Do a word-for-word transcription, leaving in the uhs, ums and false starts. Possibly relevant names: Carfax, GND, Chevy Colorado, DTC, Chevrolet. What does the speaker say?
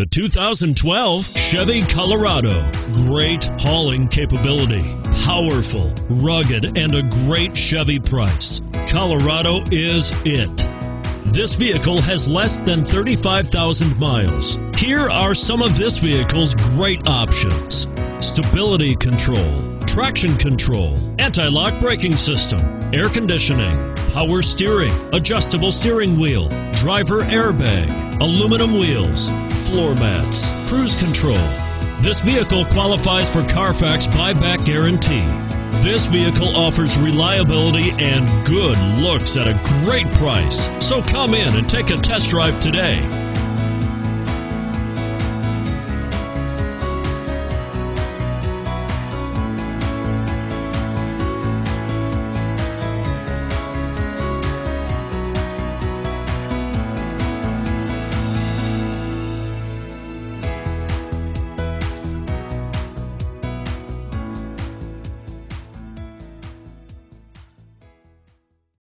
The two thousand twelve Chevy Colorado. Great hauling capability, powerful, rugged, and a great Chevy price. Colorado is it. This vehicle has less than thirty-five thousand miles. Here are some of this vehicle's great options: stability control, traction control, anti-lock braking system, air conditioning, power steering, adjustable steering wheel, driver airbag, aluminum wheels, floor mats, cruise control. This vehicle qualifies for Carfax buyback guarantee. This vehicle offers reliability and good looks at a great price. So come in and take a test drive today.